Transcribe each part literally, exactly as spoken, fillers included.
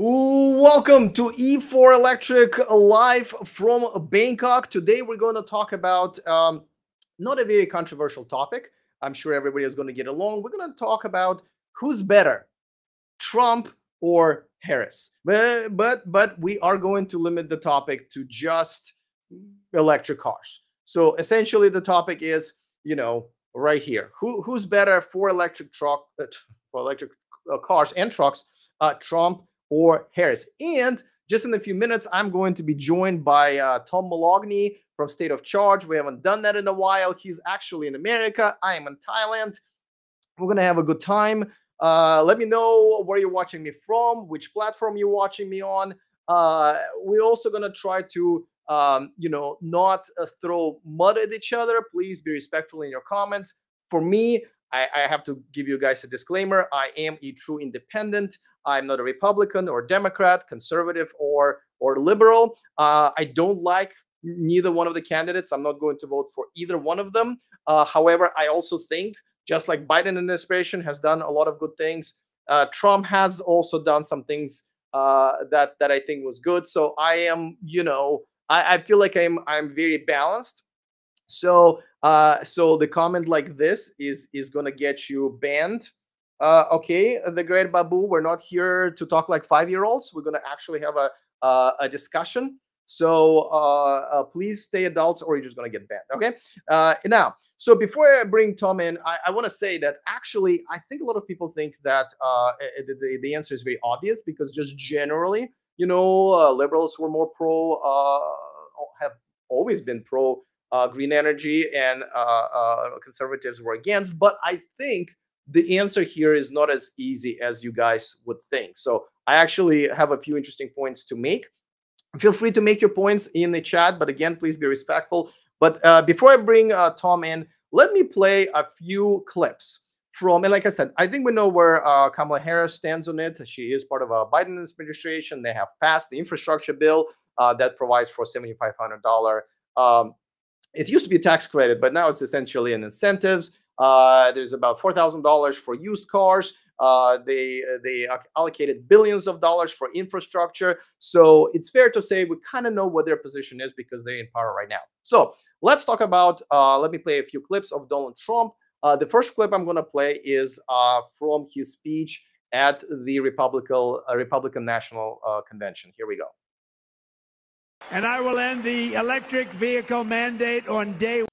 Welcome to E for Electric live from Bangkok. Today we're going to talk about um, not a very controversial topic. I'm sure everybody is going to get along. We're going to talk about who's better, Trump or Harris. But, but but we are going to limit the topic to just electric cars. So essentially the topic is, you know, right here. Who who's better for electric truck uh, for electric cars and trucks, uh, Trump or Harris. And just in a few minutes, I'm going to be joined by uh, Tom Moloughney from State of Charge. We haven't done that in a while. He's actually in America. I am in Thailand. We're going to have a good time. Uh, let me know where you're watching me from, which platform you're watching me on. Uh, we're also going to try to, um, you know, not uh, throw mud at each other. Please be respectful in your comments. For me, I, I have to give you guys a disclaimer. I am a true independent. I'm not a Republican or Democrat, conservative or or liberal. Uh, I don't like neither one of the candidates. I'm not going to vote for either one of them. Uh, however, I also think, just like Biden administration has done a lot of good things, uh, Trump has also done some things uh, that that I think was good. So I am, you know, I, I feel like I'm I'm very balanced. So uh, so the comment like this is is going to get you banned. Uh, okay, the great Babu, we're not here to talk like five-year-olds. We're going to actually have a uh, a discussion. So uh, uh, please stay adults or you're just going to get banned, okay? Uh, now, so before I bring Tom in, I, I want to say that actually I think a lot of people think that uh, the, the answer is very obvious because just generally, you know, uh, liberals were more pro, uh, have always been pro uh, green energy and uh, uh, conservatives were against. But I think the answer here is not as easy as you guys would think. So I actually have a few interesting points to make. Feel free to make your points in the chat, but again, please be respectful. But uh, before I bring uh, Tom in, let me play a few clips from, and like I said, I think we know where uh, Kamala Harris stands on it. She is part of a Biden administration. They have passed the infrastructure bill uh, that provides for seven thousand five hundred dollars. Um, it used to be a tax credit, but now it's essentially an incentives. Uh, there's about four thousand dollars for used cars. Uh, they they allocated billions of dollars for infrastructure. So it's fair to say we kind of know what their position is because they're in power right now. So let's talk about, uh, let me play a few clips of Donald Trump. Uh, the first clip I'm going to play is uh, from his speech at the Republican, uh, Republican National uh, Convention. Here we go. And I will end the electric vehicle mandate on day one.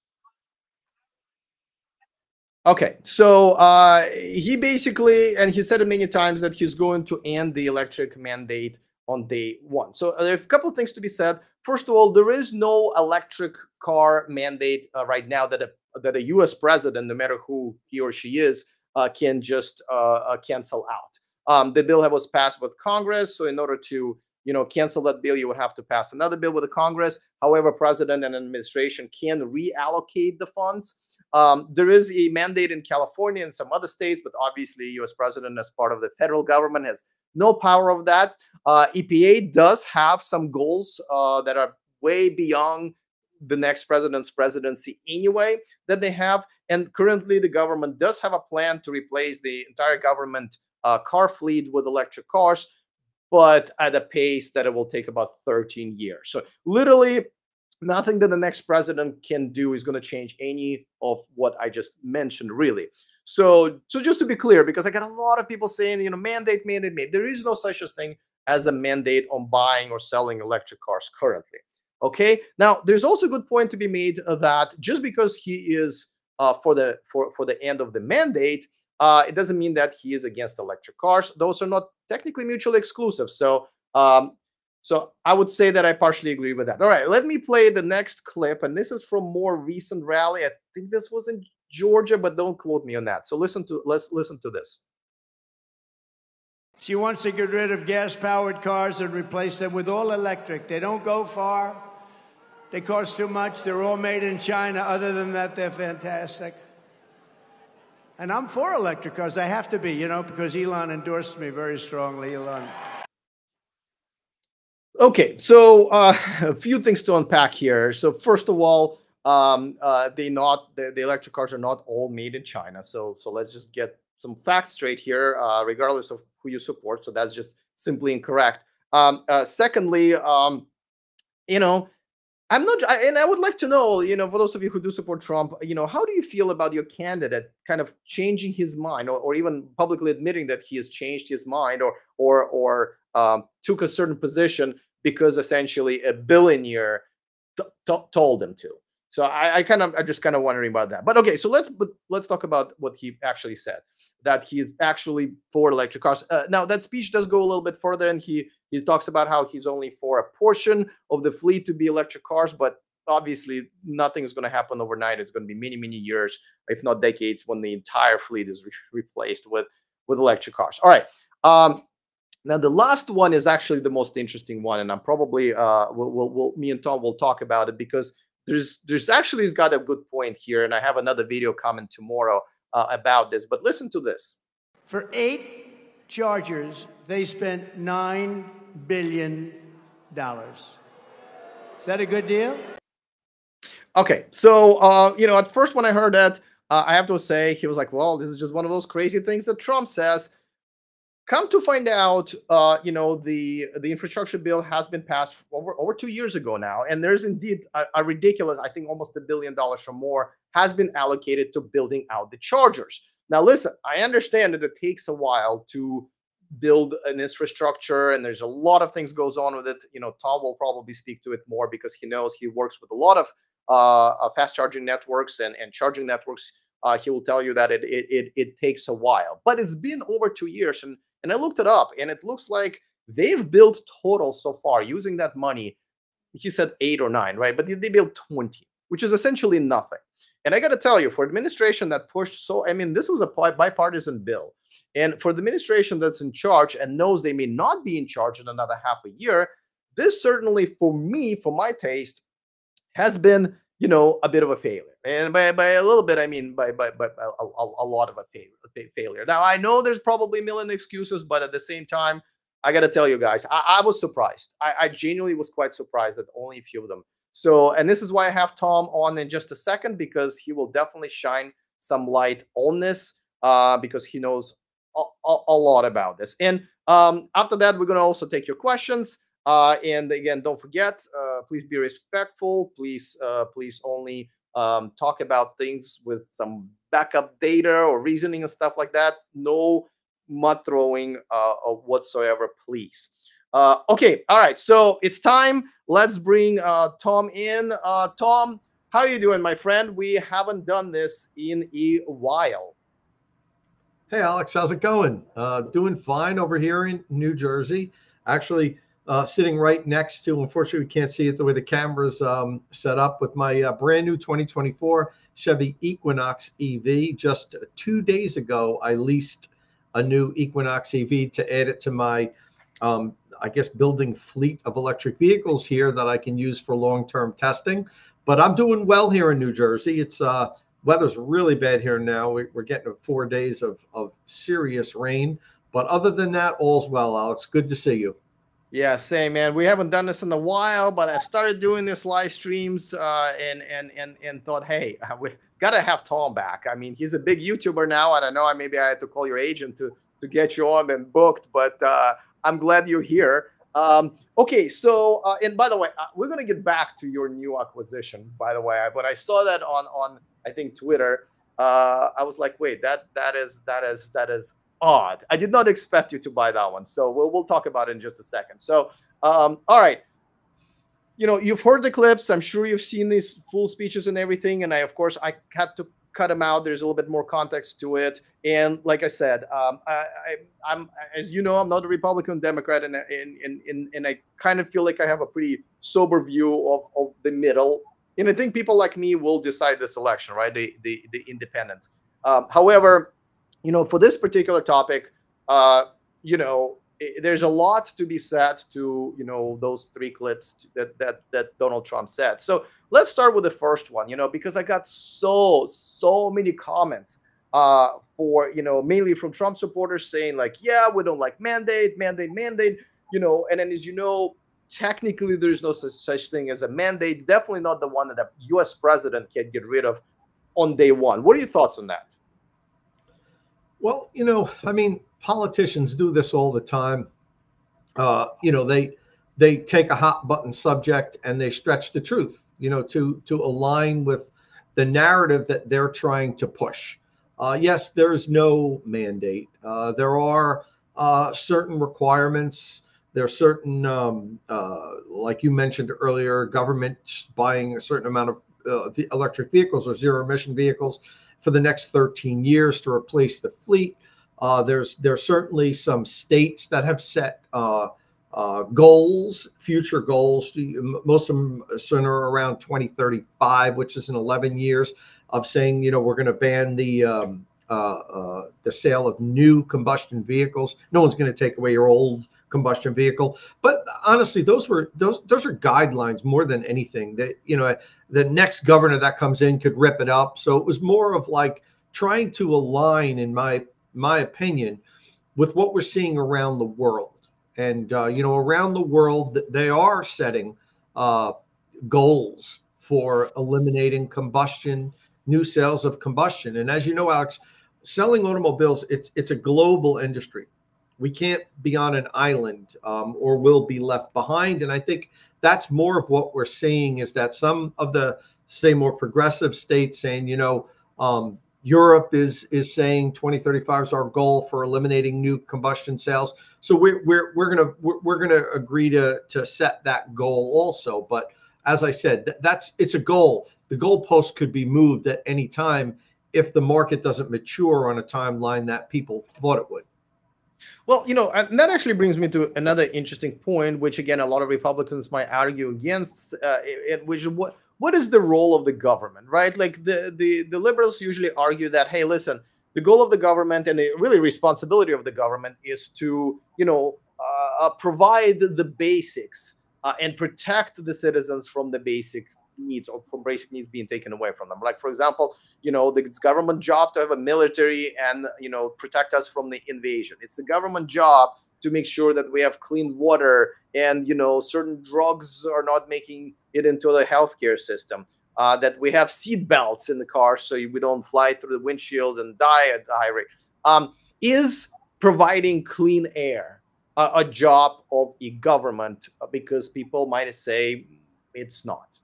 Okay, so uh, he basically, and he said it many times, that he's going to end the electric mandate on day one. So there are a couple of things to be said. First of all, there is no electric car mandate uh, right now that a that a U S president, no matter who he or she is, uh, can just uh, uh, cancel out. Um, the bill was passed with Congress, so in order to you know cancel that bill, you would have to pass another bill with the Congress. However, president and administration can reallocate the funds. Um, there is a mandate in California and some other states, but obviously U S president as part of the federal government has no power of that. Uh, E P A does have some goals uh, that are way beyond the next president's presidency anyway that they have. And currently the government does have a plan to replace the entire government uh, car fleet with electric cars, but at a pace that it will take about thirteen years. So literally, nothing that the next president can do is going to change any of what I just mentioned, really. So, so just to be clear, because I got a lot of people saying, you know, mandate, mandate, mandate. There is no such thing as a mandate on buying or selling electric cars currently. Okay. Now, there's also a good point to be made that just because he is uh, for the for for the end of the mandate, uh, it doesn't mean that he is against electric cars. Those are not technically mutually exclusive. So. Um, So I would say that I partially agree with that. All right, let me play the next clip. And this is from more recent rally. I think this was in Georgia, but don't quote me on that. So listen to, let's listen to this. She wants to get rid of gas-powered cars and replace them with all electric. They don't go far. They cost too much. They're all made in China. Other than that, they're fantastic. And I'm for electric cars. I have to be, you know, because Elon endorsed me very strongly, Elon. Okay, so uh, a few things to unpack here. So first of all, um, uh, they not the, the electric cars are not all made in China. So so let's just get some facts straight here, uh, regardless of who you support. So that's just simply incorrect. Um, uh, secondly, um, you know, I'm not, and I would like to know, you know, for those of you who do support Trump, you know, how do you feel about your candidate kind of changing his mind, or, or even publicly admitting that he has changed his mind, or or or um, took a certain position because essentially a billionaire t t told him to? So I, I kind of, I'm just kind of wondering about that. But okay, so let's but let's talk about what he actually said, that he's actually for electric cars. Uh, now that speech does go a little bit further, and he. He talks about how he's only for a portion of the fleet to be electric cars, but obviously nothing is going to happen overnight. It's going to be many, many years, if not decades, when the entire fleet is re replaced with, with electric cars. All right. Um, now, the last one is actually the most interesting one, and I'm probably, uh, we'll, we'll, we'll, me and Tom will talk about it, because there's, there's actually he's got a good point here, and I have another video coming tomorrow uh, about this, but listen to this. For eight chargers, they spent nine billion dollars. Is that a good deal? Okay, so uh you know, at first when I heard that, uh, I have to say, he was like, well, this is just one of those crazy things that Trump says. Come to find out, uh you know, the the infrastructure bill has been passed over over two years ago now, and there's indeed a, a ridiculous, I think almost a billion dollars or more has been allocated to building out the chargers. Now listen, I understand that it takes a while to build an infrastructure, and there's a lot of things goes on with it. You know, Tom will probably speak to it more, because he knows, he works with a lot of uh, fast charging networks and, and charging networks. Uh, he will tell you that it, it it takes a while, but it's been over two years. And, and I looked it up, and it looks like they've built total so far using that money. He said eight or nine, right? But they, they built twenty, which is essentially nothing. And I got to tell you, for administration that pushed so, I mean, this was a bipartisan bill. And for the administration that's in charge and knows they may not be in charge in another half a year, this certainly, for me, for my taste, has been, you know, a bit of a failure. And by, by a little bit, I mean by, by, by a, a, a lot of a failure. Now, I know there's probably a million excuses, but at the same time, I got to tell you guys, I, I was surprised. I, I genuinely was quite surprised that only a few of them. So, and this is why I have Tom on in just a second, because he will definitely shine some light on this, uh, because he knows a, a, a lot about this. And um, after that, we're going to also take your questions. Uh, and again, don't forget, uh, please be respectful. Please, uh, please only um, talk about things with some backup data or reasoning and stuff like that. No mud throwing uh, whatsoever, please. Uh, okay, all right, so it's time. Let's bring uh, Tom in. Uh, Tom, how are you doing, my friend? We haven't done this in a while. Hey, Alex, how's it going? Uh, doing fine over here in New Jersey. Actually, uh, sitting right next to, unfortunately, we can't see it the way the camera's um, set up, with my uh, brand new twenty twenty-four Chevy Equinox E V. Just two days ago, I leased a new Equinox E V to add it to my Um, I guess building fleet of electric vehicles here that I can use for long-term testing. But I'm doing well here in New Jersey. It's uh, weather's really bad here now. We, we're getting four days of, of serious rain. But other than that, all's well, Alex. Good to see you. Yeah, same, man. We haven't done this in a while, but I started doing this live streams uh, and, and, and, and thought, hey, we got to have Tom back. I mean, he's a big YouTuber now. I don't know. Maybe I had to call your agent to, to get you on and booked, but uh, I'm glad you're here. Um, okay, so, uh, and by the way, uh, we're going to get back to your new acquisition, by the way. But I saw that on, on I think, Twitter. Uh, I was like, wait, that that is, that is, that is odd. I did not expect you to buy that one. So we'll, we'll talk about it in just a second. So, um, all right. You know, you've heard the clips. I'm sure you've seen these full speeches and everything. And I, of course, I had to cut them out. There's a little bit more context to it. And like I said, um, I, I, I'm, as you know, I'm not a Republican, Democrat, and, and, and, and I kind of feel like I have a pretty sober view of, of the middle. And I think people like me will decide this election, right? The, the, the independents. Um, however, you know, for this particular topic, uh, you know, it, there's a lot to be said to, you know, those three clips that, that, that Donald Trump said. So let's start with the first one, you know, because I got so, so many comments uh, for, you know, mainly from Trump supporters saying like, yeah, we don't like mandate, mandate, mandate, you know, and then as you know, technically there's no such, such thing as a mandate, definitely not the one that a U S president can get rid of on day one. What are your thoughts on that? Well, you know, I mean, politicians do this all the time. uh, you know, they they take a hot button subject and they stretch the truth, you know, to to align with the narrative that they're trying to push. Uh, yes, there is no mandate. Uh, there are uh, certain requirements. There are certain, um, uh, like you mentioned earlier, governments buying a certain amount of uh, electric vehicles or zero emission vehicles for the next thirteen years to replace the fleet. Uh, there's there's certainly some states that have set uh, uh, goals, future goals. Most of them are sooner around twenty thirty-five, which is in eleven years, of saying, you know, we're going to ban the um, uh, uh, the sale of new combustion vehicles. No one's going to take away your old combustion vehicle. But honestly, those were those those are guidelines more than anything. That, you know, the next governor that comes in could rip it up. So it was more of like trying to align, in my my opinion, with what we're seeing around the world. And, uh, you know, around the world, they are setting uh, goals for eliminating combustion, new sales of combustion. And as you know, Alex, selling automobiles, it's, it's a global industry. We can't be on an island um, or we'll be left behind. And I think that's more of what we're seeing, is that some of the, say, more progressive states saying, you know, um, Europe is is saying twenty thirty-five is our goal for eliminating new combustion sales. So we're we're we're gonna we're, we're gonna agree to to set that goal also. But as I said, th that's it's a goal. The goalpost could be moved at any time if the market doesn't mature on a timeline that people thought it would. Well, you know, and that actually brings me to another interesting point, which again a lot of Republicans might argue against, uh, in which what. What is the role of the government, right? Like the, the, the liberals usually argue that, hey, listen, the goal of the government and the really responsibility of the government is to, you know, uh, provide the basics uh, and protect the citizens from the basic needs, or from basic needs being taken away from them. Like, for example, you know, the, it's government job to have a military and, you know, protect us from the invasion. It's the government job to make sure that we have clean water and, you know, certain drugs are not making it into the healthcare system, uh, that we have seat belts in the car so we don't fly through the windshield and die at the high rate. Um, is providing clean air a, a job of a government? Because people might say it's not.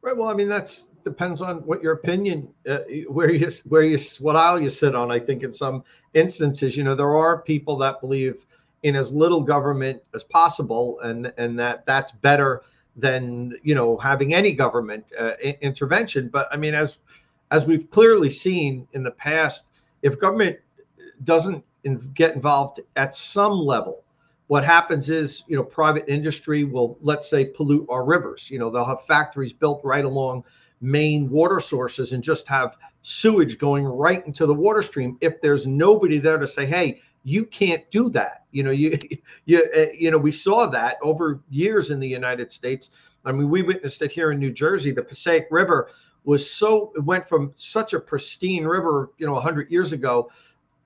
Right. Well, I mean, that's depends on what your opinion, uh, where you, where you, what aisle you sit on. I think in some instances, you know, there are people that believe in as little government as possible, and and that that's better than, you know, having any government uh, intervention. But I mean, as as we've clearly seen in the past, if government doesn't in, get involved at some level, what happens is, you know, private industry will, let's say, pollute our rivers. You know, they'll have factories built right along main water sources and just have sewage going right into the water stream if there's nobody there to say, hey, you can't do that. You know, you, you, you know, we saw that over years in the United States. I mean, we witnessed it here in New Jersey. The Passaic River was so, it went from such a pristine river, you know, a hundred years ago,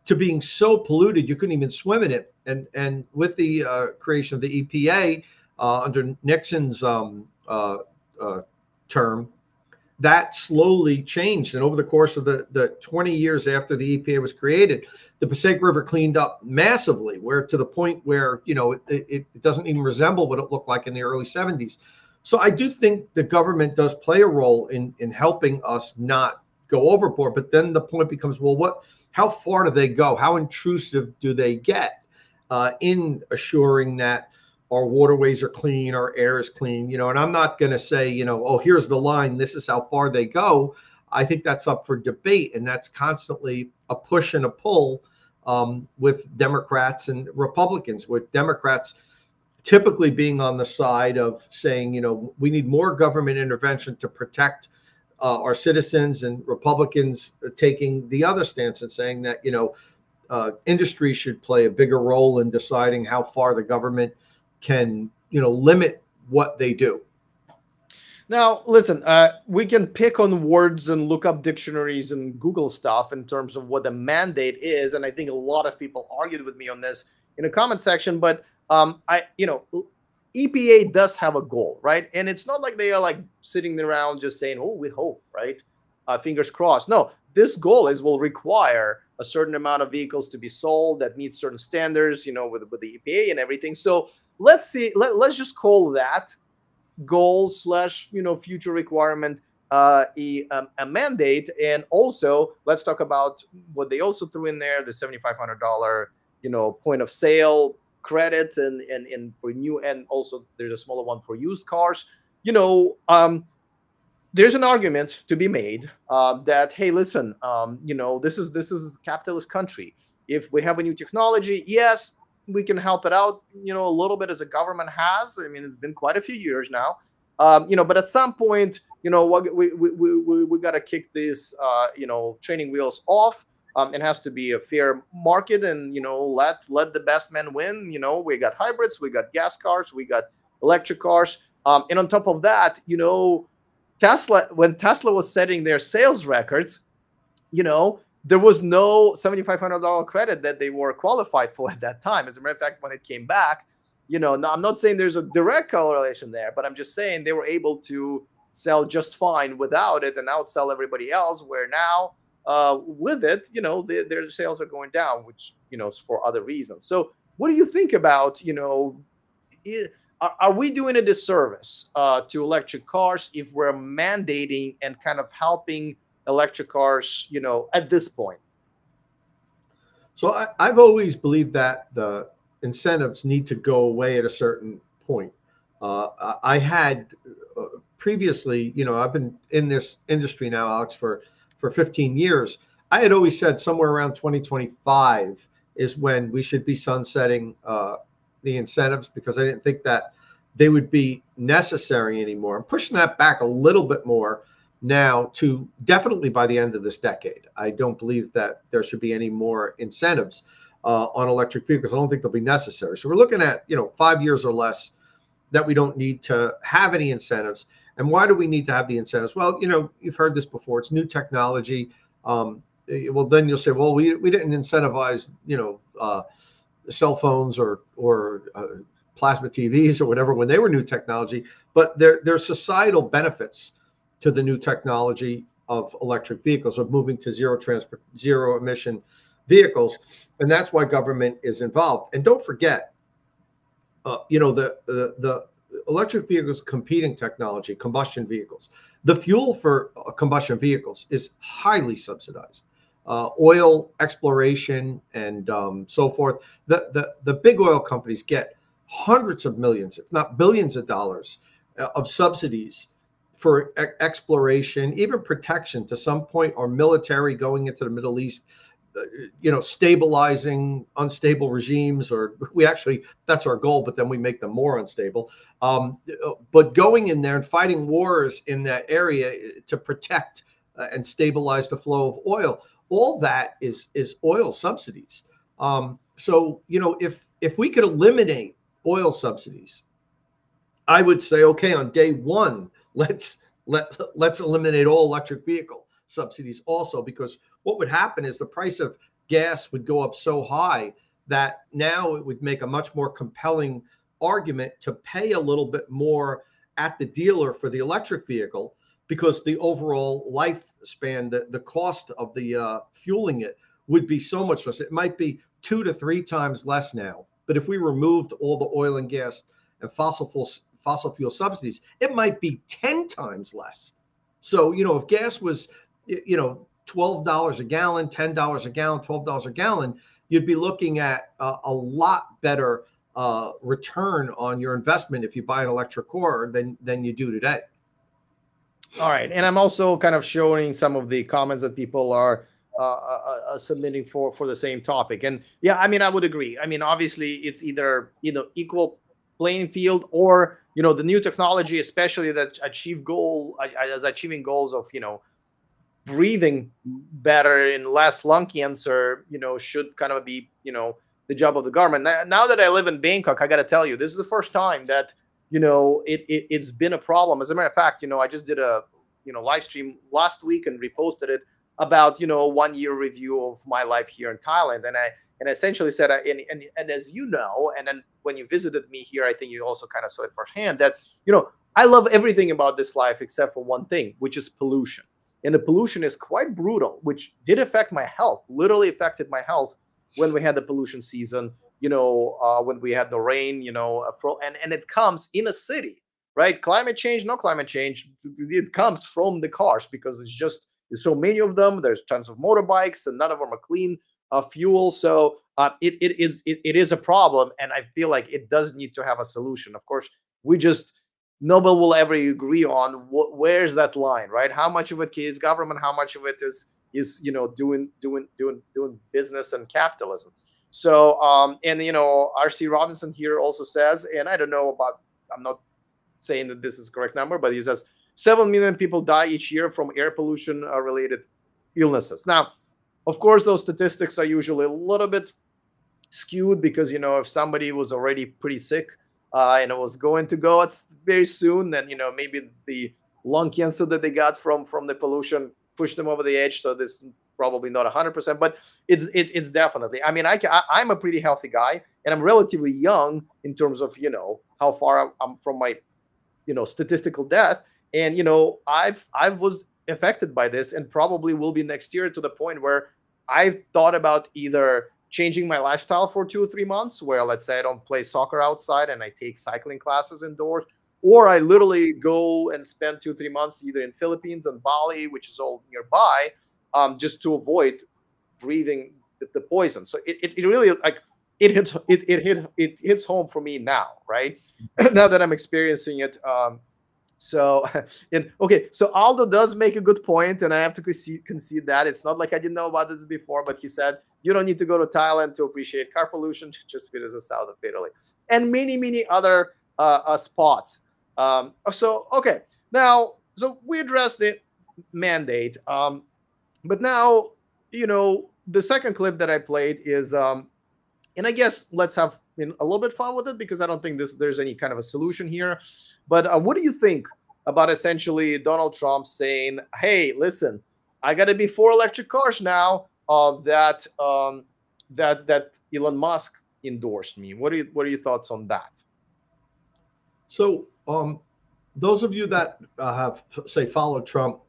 to being so polluted, you couldn't even swim in it. And, and with the uh, creation of the E P A uh, under Nixon's um, uh, uh, term, that slowly changed. And over the course of the, the twenty years after the E P A was created, the Passaic River cleaned up massively, where to the point where, you know, it, it, it doesn't even resemble what it looked like in the early seventies. So I do think the government does play a role in, in helping us not go overboard. But then the point becomes, well, what, how far do they go? How intrusive do they get uh, in assuring that our waterways are clean, our air is clean, you know? And I'm not going to say, you know, oh, here's the line, this is how far they go. I think that's up for debate, and that's constantly a push and a pull um, with Democrats and Republicans, with Democrats typically being on the side of saying, you know, we need more government intervention to protect uh, our citizens, and Republicans taking the other stance and saying that, you know, uh, industry should play a bigger role in deciding how far the government can, you know, limit what they do. Now, listen, uh, we can pick on words and look up dictionaries and Google stuff in terms of what the mandate is. And I think a lot of people argued with me on this in the comment section. But, um, I, you know, E P A does have a goal, right? And it's not like they are like sitting around just saying, oh, we hope, right? Uh, fingers crossed. No, this goal is will require a certain amount of vehicles to be sold that meet certain standards, you know, with, with the E P A and everything. So let's see, let, let's just call that goal slash, you know, future requirement uh, a, um, a mandate. And also let's talk about what they also threw in there, the seven thousand five hundred dollars, you know, point of sale credit and, and, and for new, and also there's a smaller one for used cars. You know, um, there's an argument to be made uh, that, hey, listen, um, you know, this is this is a capitalist country. If we have a new technology, yes, we can help it out, you know, a little bit as the government has. I mean, it's been quite a few years now, um, you know, but at some point, you know, we we we we, we got to kick these, uh, you know, training wheels off. Um, it has to be a fair market, and you know, let let the best man win. You know, we got hybrids, we got gas cars, we got electric cars, um, and on top of that, you know, Tesla, when Tesla was setting their sales records, you know, there was no seven thousand five hundred dollars credit that they were qualified for at that time. As a matter of fact, when it came back, you know, now I'm not saying there's a direct correlation there, but I'm just saying they were able to sell just fine without it and outsell everybody else, where now uh, with it, you know, the, their sales are going down, which, you know, is for other reasons. So what do you think about, you know, it, are we doing a disservice uh, to electric cars if we're mandating and kind of helping electric cars, you know, at this point? So I, I've always believed that the incentives need to go away at a certain point. Uh, I had uh, previously, you know, I've been in this industry now, Alex, for, for fifteen years. I had always said somewhere around twenty twenty-five is when we should be sunsetting uh, the incentives, because I didn't think that they would be necessary anymore. I'm pushing that back a little bit more now to definitely by the end of this decade. I don't believe that there should be any more incentives uh, on electric vehicles. I don't think they'll be necessary. So we're looking at, you know, five years or less that we don't need to have any incentives. And why do we need to have the incentives? Well, you know, you've heard this before. It's new technology. Um, well, then you'll say, well, we, we didn't incentivize, you know, uh, cell phones or or uh, plasma T Vs or whatever when they were new technology, but there there's societal benefits to the new technology of electric vehicles, of moving to zero transport, zero emission vehicles, and that's why government is involved. And don't forget, uh, you know, the, the the electric vehicles, competing technology, combustion vehicles, the fuel for combustion vehicles is highly subsidized. Uh, oil exploration and um, so forth. The, the, the big oil companies get hundreds of millions, if not billions of dollars uh, of subsidies for e exploration, even protection to some point, or military going into the Middle East, uh, you know, stabilizing unstable regimes, or we actually, that's our goal, but then we make them more unstable. Um, but going in there and fighting wars in that area to protect uh, and stabilize the flow of oil. All that is is oil subsidies. Um, so, you know, if if we could eliminate oil subsidies, I would say, okay, on day one, let's let let's eliminate all electric vehicle subsidies also, because what would happen is the price of gas would go up so high that now it would make a much more compelling argument to pay a little bit more at the dealer for the electric vehicle, because the overall lifespan, the, the cost of the uh, fueling it would be so much less. It might be two to three times less now. But if we removed all the oil and gas and fossil fuel, fossil fuel subsidies, it might be ten times less. So, you know, if gas was, you know, twelve dollars a gallon, ten dollars a gallon, twelve dollars a gallon, you'd be looking at uh, a lot better uh, return on your investment if you buy an electric car than, than you do today. All right. And I'm also kind of showing some of the comments that people are uh, uh, submitting for, for the same topic. And yeah, I mean, I would agree. I mean, obviously it's either, you know, equal playing field, or, you know, the new technology, especially that achieve goal, as achieving goals of, you know, breathing better and less lung cancer, you know, should kind of be, you know, the job of the government. Now that I live in Bangkok, I got to tell you, this is the first time that, you know, it, it, it's been a problem. As a matter of fact, you know, I just did a, you know, live stream last week and reposted it about, you know, one year review of my life here in Thailand. And I, and essentially said, I, and, and, and as you know, and then when you visited me here, I think you also kind of saw it firsthand that, you know, I love everything about this life except for one thing, which is pollution. and the pollution is quite brutal, which did affect my health, literally affected my health when we had the pollution season, you know, uh, when we had the rain, you know, and, and it comes in a city, right? Climate change, no climate change, it comes from the cars because it's just, there's so many of them, there's tons of motorbikes and none of them are clean uh, fuel. So uh, it, it, is, it, it is a problem, and I feel like it does need to have a solution. Of course, we just, nobody will ever agree on what, where's that line, right? How much of it is government? How much of it is, is you know, doing doing doing doing business and capitalism? So, um, and, you know, R C Robinson here also says, and I don't know about, I'm not saying that this is the correct number, but he says, seven million people die each year from air pollution related illnesses. Now, of course, those statistics are usually a little bit skewed because, you know, if somebody was already pretty sick uh, and it was going to go very soon, then, you know, maybe the lung cancer that they got from, from the pollution pushed them over the edge. So this is probably not one hundred percent, but it's it, it's definitely, I mean, I, I, I'm a pretty healthy guy and I'm relatively young in terms of, you know, how far I'm from my, you know, statistical death. And, you know, I've, I was affected by this and probably will be next year to the point where I've thought about either changing my lifestyle for two or three months where, let's say, I don't play soccer outside and I take cycling classes indoors, or I literally go and spend two or three months either in Philippines and Bali, which is all nearby, um, just to avoid breathing the, the poison. So it, it, it really, like, it hits, it, it, hit, it hits home for me now, right? Now that I'm experiencing it, um, So, and okay, so Aldo does make a good point, and I have to concede, concede that. It's not like I didn't know about this before, but he said, you don't need to go to Thailand to appreciate car pollution, just because it's south of Italy. And many, many other uh, uh, spots. Um, so, okay, now, so we addressed the mandate, um, but now, you know, the second clip that I played is, um, and I guess let's have a little bit fun with it because I don't think this, there's any kind of a solution here. But uh, what do you think about essentially Donald Trump saying, hey, listen, I got to be for electric cars now uh, that um, that that Elon Musk endorsed me. What are, you, what are your thoughts on that? So um, those of you that uh, have, say, followed Trump,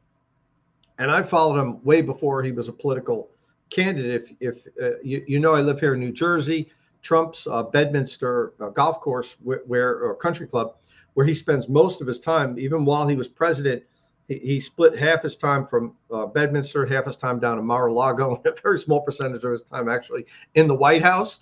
and I followed him way before he was a political candidate. If, if uh, you, you know, I live here in New Jersey. Trump's uh, Bedminster uh, golf course, where, where or country club, where he spends most of his time. Even while he was president, he, he split half his time from uh, Bedminster, half his time down in Mar-a-Lago, and a very small percentage of his time actually in the White House.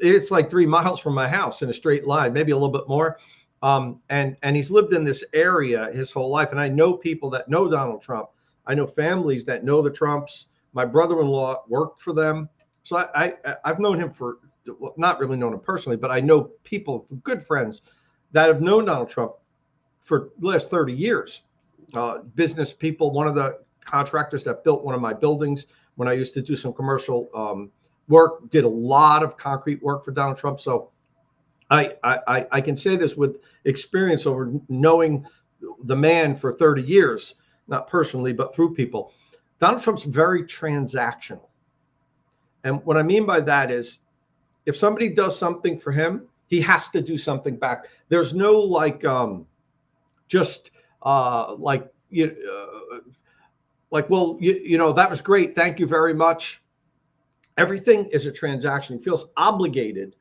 It's like three miles from my house in a straight line, maybe a little bit more. Um, and and he's lived in this area his whole life. And I know people that know Donald Trump. I know families that know the Trumps. My brother-in-law worked for them, so I, I I've known him for. Well, not really known him personally, but I know people, good friends, that have known Donald Trump for the last thirty years. Uh, business people, one of the contractors that built one of my buildings when I used to do some commercial um, work, did a lot of concrete work for Donald Trump. So I, I, I can say this with experience over knowing the man for thirty years, not personally, but through people. Donald Trump's very transactional. And what I mean by that is, if somebody does something for him, he has to do something back. There's no like, um, just uh, like, you, uh, like, well, you, you know, that was great. Thank you very much. Everything is a transaction. He feels obligated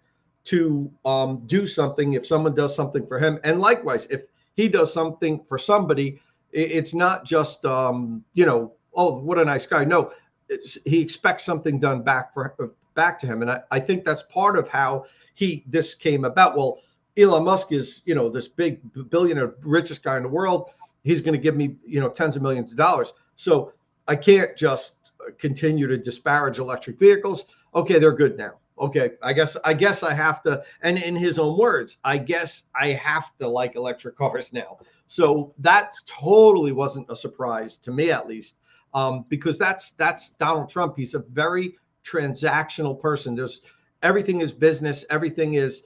to um, do something if someone does something for him. And likewise, if he does something for somebody, it, it's not just, um, you know, oh, what a nice guy. No, it's, he expects something done back for him. Back to him. And I, I think that's part of how he this came about. Well, Elon Musk is, you know, this big billionaire, richest guy in the world. He's going to give me, you know, tens of millions of dollars. So I can't just continue to disparage electric vehicles. Okay, they're good now. Okay, I guess I guess I have to. And in his own words, I guess I have to like electric cars now. So that totally wasn't a surprise to me, at least, um, because that's that's Donald Trump. He's a very transactional person. There's everything is business. Everything is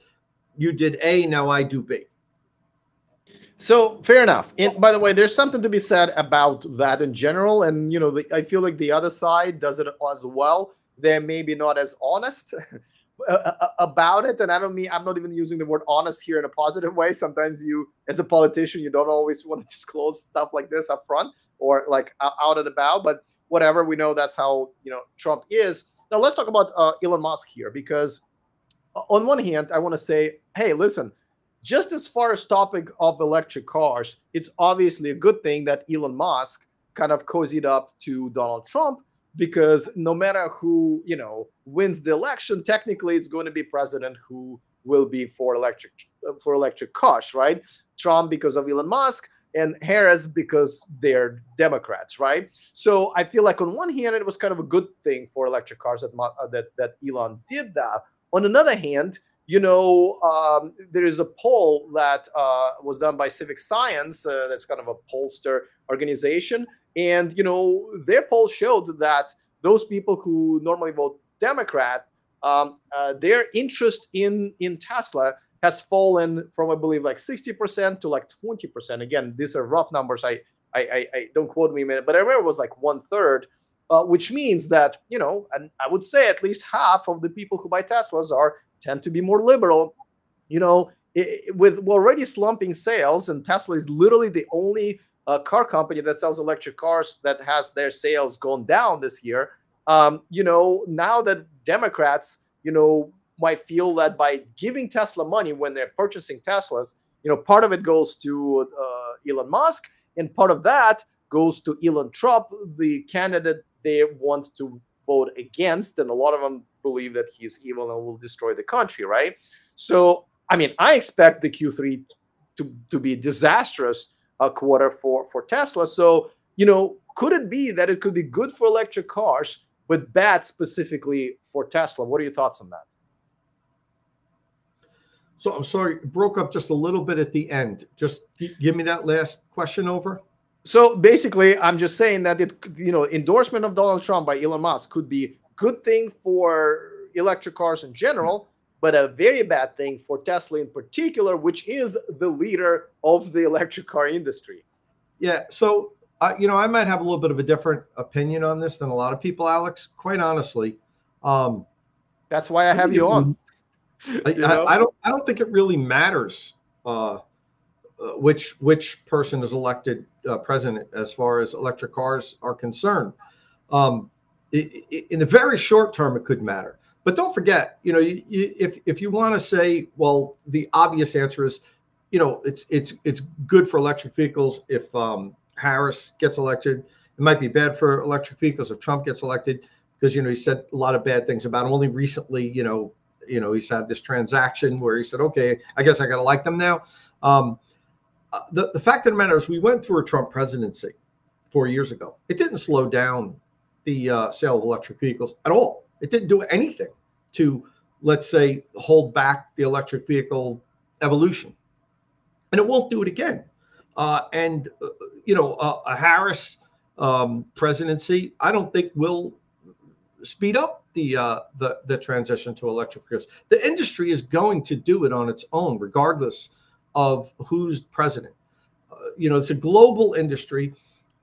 you did A, now I do B. So fair enough. And by the way, there's something to be said about that in general. And you know, the, I feel like the other side does it as well. They're maybe not as honest uh, about it. And I don't mean, I'm not even using the word honest here in a positive way. Sometimes you, as a politician, you don't always want to disclose stuff like this up front or like out and about, but whatever, we know that's how, you know, Trump is. Now let's talk about uh, Elon Musk here, because on one hand, I want to say, hey, listen, just as far as topic of electric cars, it's obviously a good thing that Elon Musk kind of cozied up to Donald Trump, because no matter who, you know, wins the election, technically it's going to be president who will be for electric for electric cars, right? Trump because of Elon Musk, and Harris because they're Democrats, right? So I feel like on one hand, it was kind of a good thing for electric cars that that, that Elon did that. On another hand, you know, um, there is a poll that uh, was done by Civic Science, uh, that's kind of a pollster organization. And, you know, their poll showed that those people who normally vote Democrat, um, uh, their interest in, in Tesla has fallen from, I believe, like sixty percent to like twenty percent. Again, these are rough numbers. I, I, I, I don't quote me a minute, but I remember it was like one third. Uh, which means that, you know, and I would say at least half of the people who buy Teslas are tend to be more liberal, you know, it, it, with already slumping sales. And Tesla is literally the only uh, car company that sells electric cars that has their sales gone down this year. Um, you know, now that Democrats, you know, might feel that by giving Tesla money when they're purchasing Teslas, you know, part of it goes to uh, Elon Musk, and part of that goes to Elon Trump, the candidate they want to vote against, and a lot of them believe that he's evil and will destroy the country, right? So, I mean, I expect the Q three to, to be disastrous a quarter for, for Tesla. So, you know, could it be that it could be good for electric cars, but bad specifically for Tesla? What are your thoughts on that? So, I'm sorry, it broke up just a little bit at the end. Just give me that last question over. So basically, I'm just saying that, it, you know, endorsement of Donald Trump by Elon Musk could be a good thing for electric cars in general, but a very bad thing for Tesla in particular, which is the leader of the electric car industry. Yeah. So, uh, you know, I might have a little bit of a different opinion on this than a lot of people, Alex, quite honestly. Um, That's why I have you on. I, you know? I, I don't I don't think it really matters uh Uh, which which person is elected uh, president as far as electric cars are concerned. Um, it, it, in the very short term, it could matter. But don't forget, you know, you, you, if if you want to say, well, the obvious answer is, you know, it's it's it's good for electric vehicles if um, Harris gets elected. It might be bad for electric vehicles if Trump gets elected, because, you know, he said a lot of bad things about him. Only recently, you know, you know, he's had this transaction where he said, okay, I guess I got to like them now. Um, Uh, the, the fact of the matter is, we went through a Trump presidency four years ago. It didn't slow down the uh, sale of electric vehicles at all. It didn't do anything to, let's say, hold back the electric vehicle evolution. And it won't do it again. Uh, and, uh, you know, uh, a Harris um, presidency, I don't think will speed up the, uh, the, the transition to electric vehicles. The industry is going to do it on its own, regardless of who's president. Uh, you know, it's a global industry.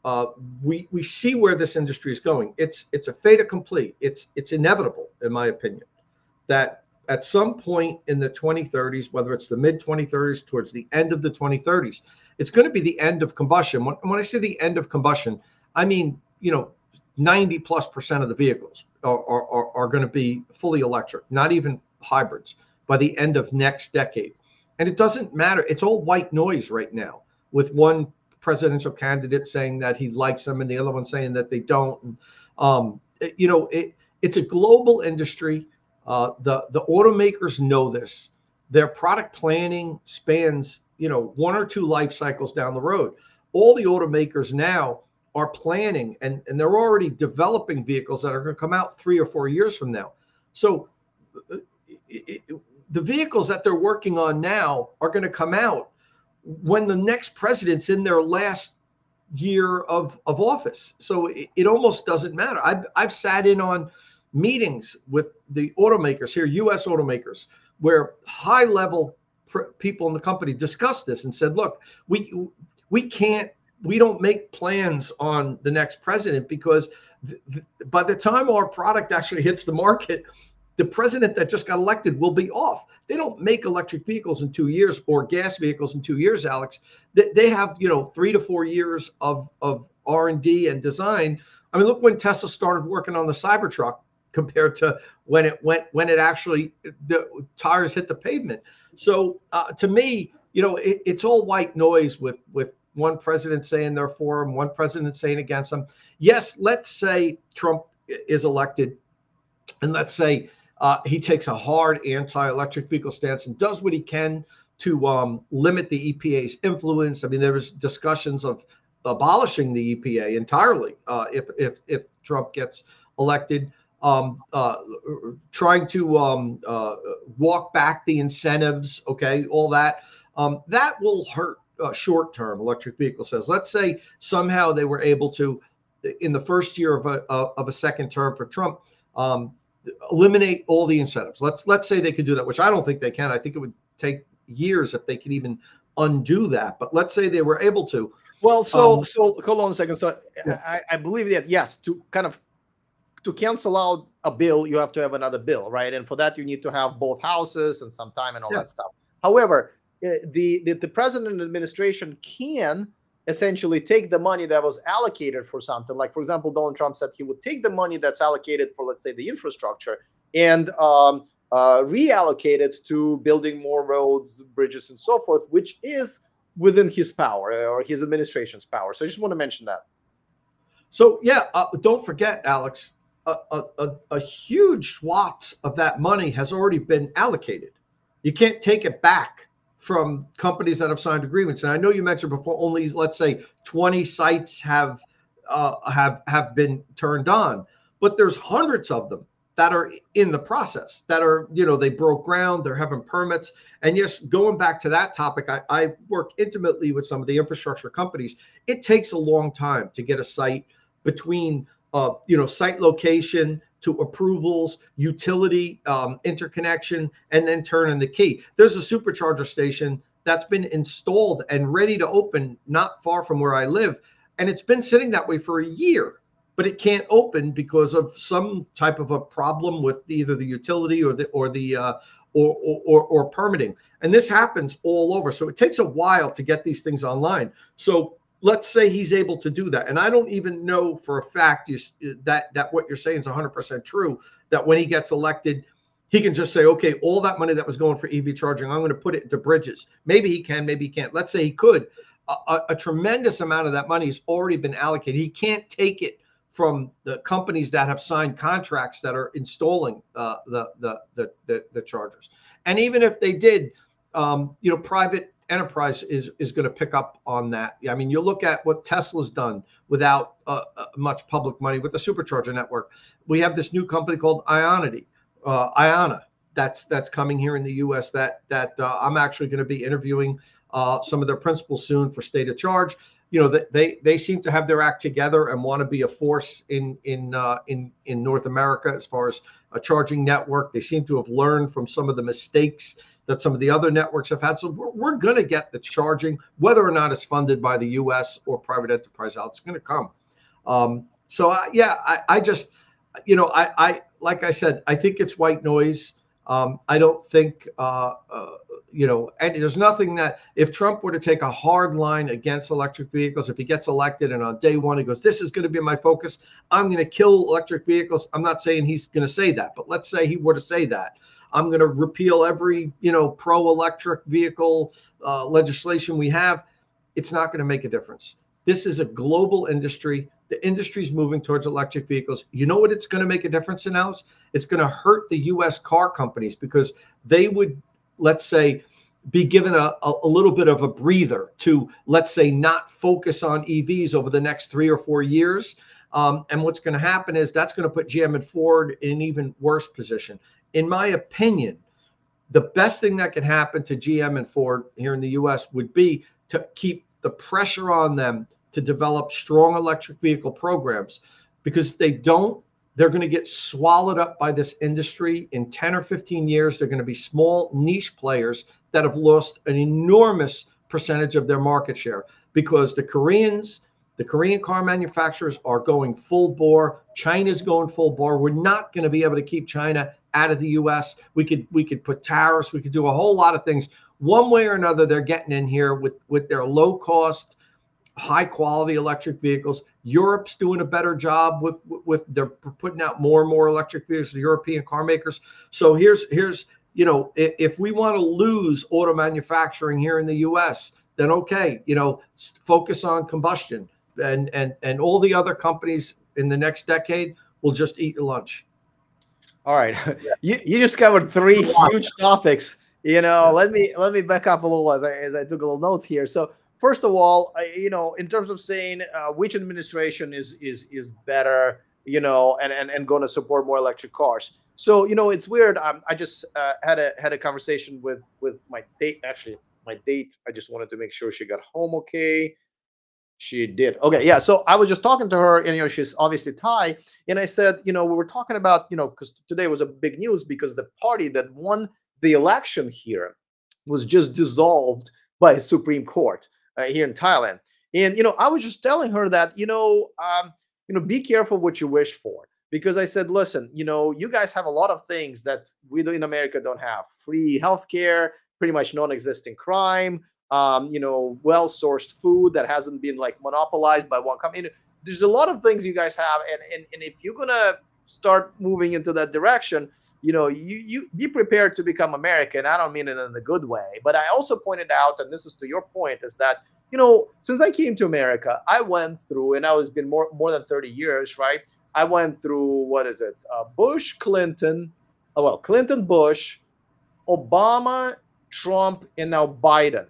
Uh, we we see where this industry is going. It's it's a fait accompli. It's it's inevitable, in my opinion, that at some point in the twenty thirties, whether it's the mid twenty thirties, towards the end of the twenty thirties, it's going to be the end of combustion. When, when I say the end of combustion, I mean, you know, ninety plus percent of the vehicles are are, are, are going to be fully electric, not even hybrids, by the end of next decade. And it doesn't matter. It's all white noise right now, with one presidential candidate saying that he likes them and the other one saying that they don't. And, um, it, you know, it, it's a global industry. Uh, the, the automakers know this. Their product planning spans, you know, one or two life cycles down the road. All the automakers now are planning, and, and they're already developing vehicles that are going to come out three or four years from now. So it, it, the vehicles that they're working on now are going to come out when the next president's in their last year of, of office. So it, it almost doesn't matter. I've, I've sat in on meetings with the automakers here, U S automakers, where high level pr people in the company discussed this and said, look, we, we can't, we don't make plans on the next president, because th th by the time our product actually hits the market, the president that just got elected will be off. They don't make electric vehicles in two years or gas vehicles in two years, Alex. They, they have, you know, three to four years of, of R and D and design. I mean, look when Tesla started working on the Cybertruck compared to when it went, when it actually, the tires hit the pavement. So uh, to me, you know, it, it's all white noise with, with one president saying they're for him, one president saying against him. Yes, let's say Trump is elected and let's say uh, he takes a hard anti-electric vehicle stance and does what he can to um, limit the E P A's influence. I mean, there was discussions of abolishing the E P A entirely uh, if, if, if Trump gets elected, um, uh, trying to um, uh, walk back the incentives, okay, all that. Um, that will hurt uh, short-term electric vehicle sales. Let's say somehow they were able to, in the first year of a, of a second term for Trump, um, eliminate all the incentives. Let's let's say they could do that, which I don't think they can. I think it would take years if they could even undo that. But let's say they were able to. Well, so um, so hold on a second. So yeah. I, I believe that, yes, to kind of to cancel out a bill, you have to have another bill, right? And for that, you need to have both houses and some time and all yeah. that stuff. However, the, the, the president and administration can essentially take the money that was allocated for something. Like, for example, Donald Trump said he would take the money that's allocated for, let's say, the infrastructure and um, uh, reallocate it to building more roads, bridges, and so forth, which is within his power or his administration's power. So I just want to mention that. So, yeah, uh, don't forget, Alex, a, a, a huge swath of that money has already been allocated. You can't take it back from companies that have signed agreements. And I know you mentioned before only, let's say, twenty sites have uh, have have been turned on, but there's hundreds of them that are in the process that are, you know, they broke ground, they're having permits. And yes, going back to that topic, I, I work intimately with some of the infrastructure companies. It takes a long time to get a site between, uh, you know, site location to approvals, utility, um, interconnection, and then turn in the key. There's a supercharger station that's been installed and ready to open not far from where I live. And it's been sitting that way for a year, but it can't open because of some type of a problem with either the utility or the or the uh, or, or, or, or permitting. And this happens all over. So it takes a while to get these things online. So let's say he's able to do that. And I don't even know for a fact you, that, that what you're saying is one hundred percent true, that when he gets elected, he can just say, okay, all that money that was going for E V charging, I'm going to put it into bridges. Maybe he can, maybe he can't. Let's say he could. A, a, a tremendous amount of that money has already been allocated. He can't take it from the companies that have signed contracts that are installing uh, the, the, the, the, the chargers. And even if they did, um, you know, private enterprise is is going to pick up on that. I mean, you look at what Tesla's done without uh, much public money with the supercharger network. We have this new company called Ionity, uh, Iona, that's that's coming here in the U S that that uh, I'm actually going to be interviewing uh, some of their principals soon for State of Charge. You know, they they seem to have their act together and want to be a force in in uh, in in North America as far as a charging network. They seem to have learned from some of the mistakes that some of the other networks have had. So we're, we're going to get the charging, whether or not it's funded by the U S or private enterprise out. It's going to come. Um, so I, yeah, I, I just, you know, I, I like I said, I think it's white noise. Um, I don't think, uh, uh, you know, and there's nothing that if Trump were to take a hard line against electric vehicles, if he gets elected and on day one, he goes, this is going to be my focus. I'm going to kill electric vehicles. I'm not saying he's going to say that, but let's say he were to say that. I'm going to repeal every, you know, pro-electric vehicle uh, legislation we have. It's not going to make a difference. This is a global industry. The industry's moving towards electric vehicles. You know what it's going to make a difference in, Alice? It's going to hurt the U S car companies because they would, let's say, be given a, a little bit of a breather to, let's say, not focus on E Vs over the next three or four years. Um, and what's going to happen is that's going to put G M and Ford in an even worse position. In my opinion, the best thing that could happen to G M and Ford here in the U S would be to keep the pressure on them to develop strong electric vehicle programs, because if they don't, they're going to get swallowed up by this industry in ten or fifteen years. They're going to be small niche players that have lost an enormous percentage of their market share because the Koreans, The Korean car manufacturers are going full bore. China's going full bore. We're not going to be able to keep China out of the U S. We could we could put tariffs. We could do a whole lot of things. One way or another, they're getting in here with, with their low-cost, high-quality electric vehicles. Europe's doing a better job with, with they're putting out more and more electric vehicles, the European car makers. So here's, here's you know, if, if we want to lose auto manufacturing here in the U S, then okay, you know, focus on combustion. And, and, and all the other companies in the next decade will just eat your lunch. All right. Yeah. You, you just covered three huge topics. You know, yeah. let me let me back up a little as I, as I took a little notes here. So first of all, I, you know, in terms of saying uh, which administration is is is better, you know, and, and, and going to support more electric cars. So, you know, it's weird. Um, I just uh, had a had a conversation with with my date. Actually, my date. I just wanted to make sure she got home okay. She did. Okay. Yeah. So I was just talking to her and, you know, she's obviously Thai. And I said, you know, we were talking about, you know, because today was a big news because the party that won the election here was just dissolved by a Supreme Court uh, here in Thailand. And, you know, I was just telling her that, you know, um, you know, be careful what you wish for, because I said, listen, you know, you guys have a lot of things that we in America don't have: free healthcare, pretty much non-existent crime, Um, you know, well-sourced food that hasn't been like monopolized by one company. There's a lot of things you guys have, and and, and if you're gonna start moving into that direction, you know, you you be prepared to become American. I don't mean it in a good way, but I also pointed out, and this is to your point, is that, you know, since I came to America, I went through, and I was been more more than thirty years, right? I went through what is it? Uh, Bush, Clinton, oh, well, Clinton, Bush, Obama, Trump, and now Biden.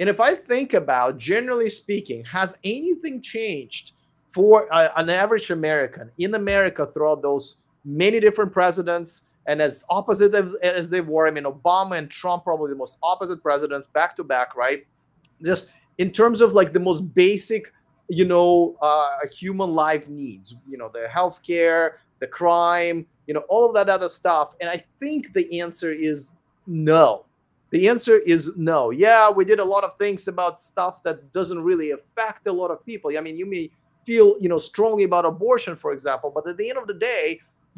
And if I think about, generally speaking, has anything changed for uh, an average American in America throughout those many different presidents? And as opposite as they were, I mean, Obama and Trump, probably the most opposite presidents back to back, right? Just in terms of like the most basic, you know, uh, human life needs, you know, the healthcare, the crime, you know, all of that other stuff. And I think the answer is no. The answer is no. Yeah, we did a lot of things about stuff that doesn't really affect a lot of people. I mean, you may feel, you know, strongly about abortion, for example, but at the end of the day,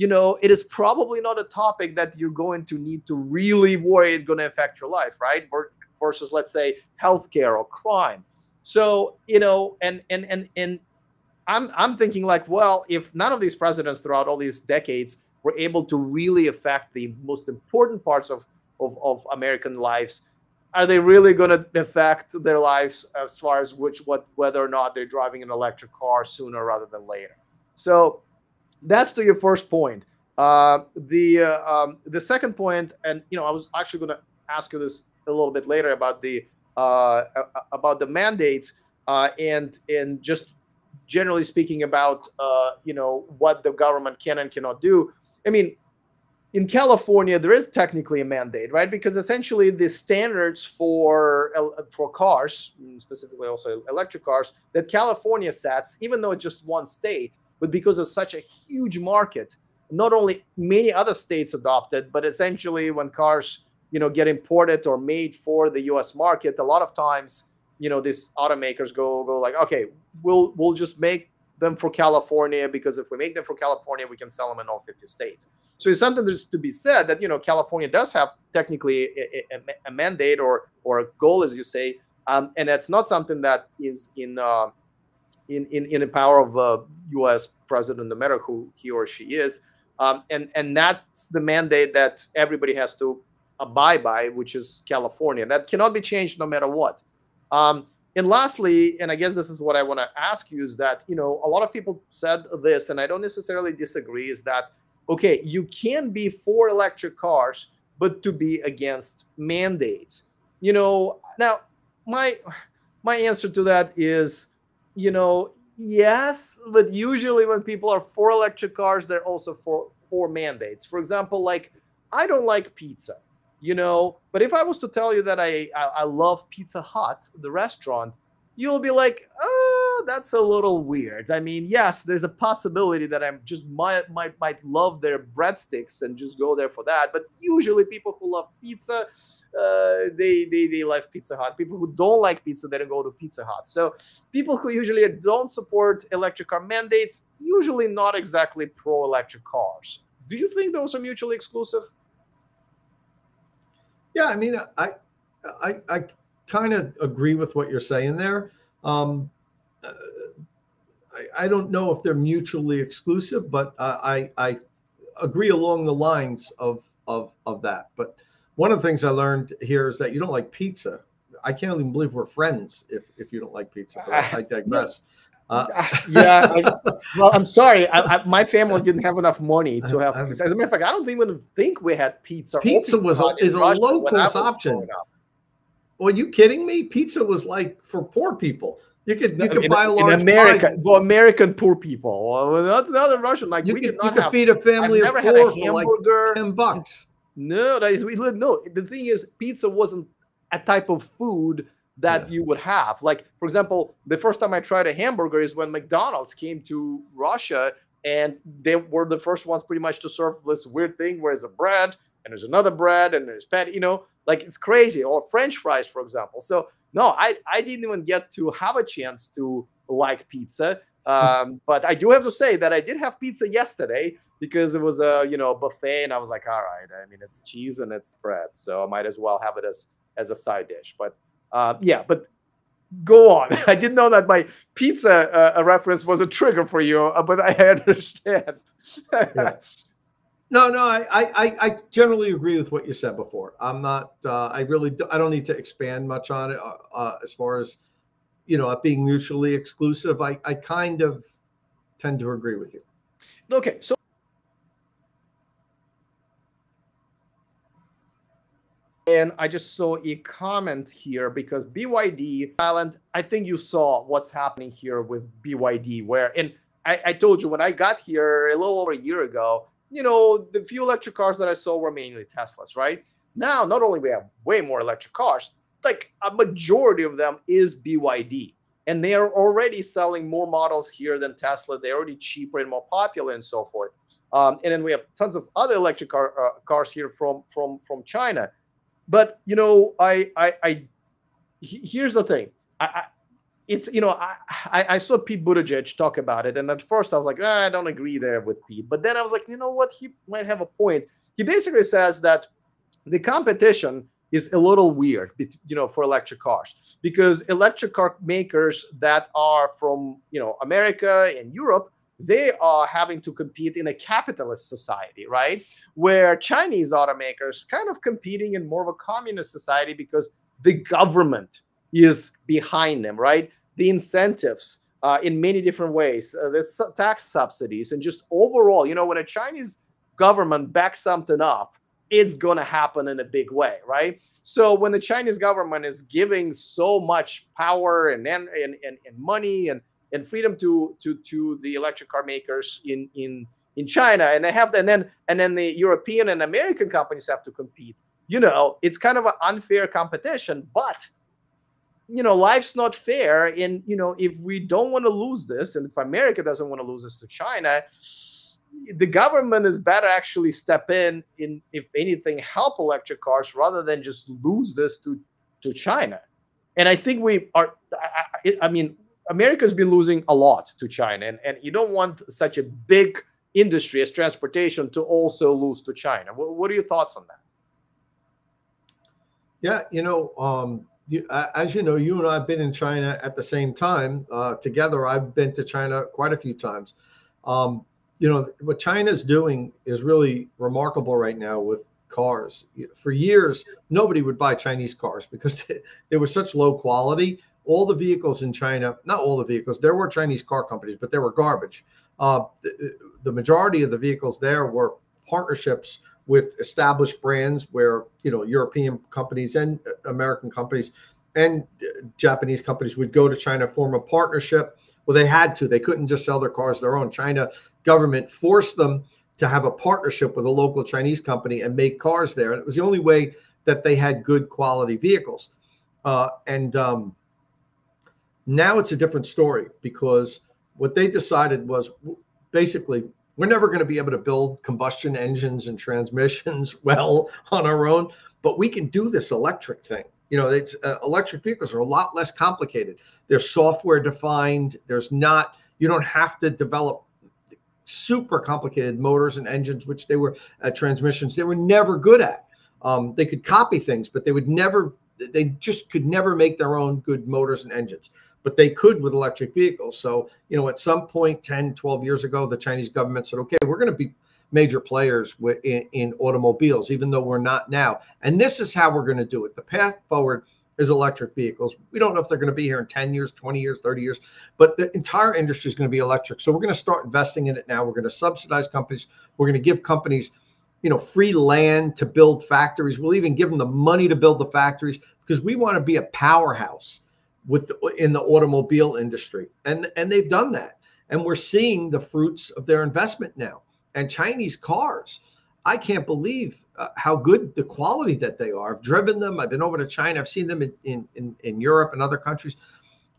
you know, it is probably not a topic that you're going to need to really worry it's going to affect your life, right? Versus, let's say, healthcare or crime. So, you know, and and and and I'm I'm thinking like, well, if none of these presidents throughout all these decades were able to really affect the most important parts of Of, of American lives, are they really going to affect their lives as far as which what whether or not they're driving an electric car sooner rather than later? So that's to your first point. Uh, the uh, um, the second point, and you know, I was actually going to ask you this a little bit later about the uh, about the mandates uh, and and just generally speaking about uh, you know, what the government can and cannot do. I mean, in California, there is technically a mandate, right? Because essentially the standards for for cars, specifically also electric cars, that California sets, even though it's just one state, but because it's such a huge market, not only many other states adopt it, but essentially when cars, you know, get imported or made for the U S market, a lot of times, you know, these automakers go go like, okay, we'll we'll just make them for California, because if we make them for California, we can sell them in all fifty states. So it's something that's to be said that, you know, California does have technically a, a, a mandate or or a goal, as you say, um, and that's not something that is in uh, in, in in the power of a U S president, no matter who he or she is, um, and and that's the mandate that everybody has to abide by, which is California. That cannot be changed no matter what. Um, and lastly, and I guess this is what I want to ask you, is that, you know, a lot of people said this, and I don't necessarily disagree, is that, okay, you can be for electric cars, but to be against mandates. You know, now my my answer to that is, you know, yes, but usually when people are for electric cars, they're also for for mandates. For example, like, I don't like pizza, you know, but if I was to tell you that I I, I love Pizza Hut, the restaurant, you'll be like, ah, that's a little weird. I mean, yes, there's a possibility that I'm just might might might love their breadsticks and just go there for that. But usually, people who love pizza, uh, they they they like Pizza Hut. People who don't like pizza, they don't go to Pizza Hut. So people who usually don't support electric car mandates, usually not exactly pro electric cars. Do you think those are mutually exclusive? Yeah, I mean, I I I kind of agree with what you're saying there. Um, uh, I, I don't know if they're mutually exclusive, but uh, I, I agree along the lines of, of, of that. But one of the things I learned here is that you don't like pizza. I can't even believe we're friends if, if you don't like pizza, but I, I digress. Uh, yeah, I, well, I'm sorry. I, I, my family didn't have enough money to have pizza. As a matter of fact, I don't even think we had pizza. Pizza was a, is a locals option. Well, are you kidding me? Pizza was like for poor people. You could you could in, buy a large in America, pie. Well, American poor people, not not in Russian. Like you we could, did not you have, could feed a family I've of never four had a hamburger. For like ten bucks. No, that is we no. The thing is, pizza wasn't a type of food that yeah. you would have. Like for example, the first time I tried a hamburger is when McDonald's came to Russia, and they were the first ones pretty much to serve this weird thing where it's a bread and there's another bread and there's patty, you know. Like it's crazy, or French fries, for example. So no, I, I didn't even get to have a chance to like pizza. Um, but I do have to say that I did have pizza yesterday because it was a you know buffet, and I was like, all right, I mean it's cheese and it's bread, so I might as well have it as as a side dish. But uh, yeah, but go on. I didn't know that my pizza uh, reference was a trigger for you, uh, but I understand. Yeah. No, no, I, I, I generally agree with what you said before. I'm not, uh, I really, do, I don't need to expand much on it uh, uh, as far as, you know, it being mutually exclusive. I, I kind of tend to agree with you. Okay. So. And I just saw a comment here because B Y D Island, I think you saw what's happening here with B Y D where, and I, I told you when I got here a little over a year ago, you know, the few electric cars that I saw were mainly Teslas, right? Now, not only we have way more electric cars, like a majority of them is B Y D. And they are already selling more models here than Tesla. They're already cheaper and more popular and so forth. Um, and then we have tons of other electric car, uh, cars here from, from, from China. But, you know, I, I, I here's the thing. I, I It's, you know, I, I, I saw Pete Buttigieg talk about it. And at first I was like, ah, I don't agree there with Pete. But then I was like, you know what? He might have a point. He basically says that the competition is a little weird, you know, for electric cars, because electric car makers that are from, you know, America and Europe, they are having to compete in a capitalist society, right? Where Chinese automakers kind of competing in more of a communist society because the government is behind them, right? The incentives uh, in many different ways, uh, the su tax subsidies, and just overall, you know, when a Chinese government backs something up, it's going to happen in a big way, right? So when the Chinese government is giving so much power and and, and, and money and, and freedom to, to, to the electric car makers in, in, in China, and they have, and then, and then the European and American companies have to compete, you know, it's kind of an unfair competition, but you know, life's not fair. And, you know, if we don't want to lose this, and if America doesn't want to lose this to China, the government is better actually step in, in if anything, help electric cars rather than just lose this to, to China. And I think we are, I, I mean, America's been losing a lot to China, and, and you don't want such a big industry as transportation to also lose to China. What, what are your thoughts on that? Yeah, you know, um, You, as you know, you and I have been in China at the same time uh, together. I've been to China quite a few times. Um, you know, what China's doing is really remarkable right now with cars. For years, nobody would buy Chinese cars because they, they were such low quality. All the vehicles in China, not all the vehicles, there were Chinese car companies, but they were garbage. Uh, the, the majority of the vehicles there were partnerships with established brands where, you know, European companies and American companies and Japanese companies would go to China, form a partnership. Well, they had to. They couldn't just sell their cars their own. China government forced them to have a partnership with a local Chinese company and make cars there. And it was the only way that they had good quality vehicles. Uh, and um, Now it's a different story, because what they decided was basically, we're never going to be able to build combustion engines and transmissions well on our own, but we can do this electric thing. You know, it's uh, electric vehicles are a lot less complicated. They're software defined. There's not, you don't have to develop super complicated motors and engines, which they were uh, transmissions. They were never good at. Um, they could copy things, but they would never, they just could never make their own good motors and engines. But they could with electric vehicles. So, you know, at some point, ten, twelve years ago, the Chinese government said, okay, we're going to be major players with, in, in automobiles, even though we're not now. And this is how we're going to do it. The path forward is electric vehicles. We don't know if they're going to be here in ten years, twenty years, thirty years, but the entire industry is going to be electric. So we're going to start investing in it now. We're going to subsidize companies. We're going to give companies, you know, free land to build factories. We'll even give them the money to build the factories, because we want to be a powerhouse with the, in the automobile industry. And, and they've done that. And we're seeing the fruits of their investment now. And Chinese cars, I can't believe uh, how good the quality that they are. I've driven them. I've been over to China. I've seen them in, in, in Europe and other countries.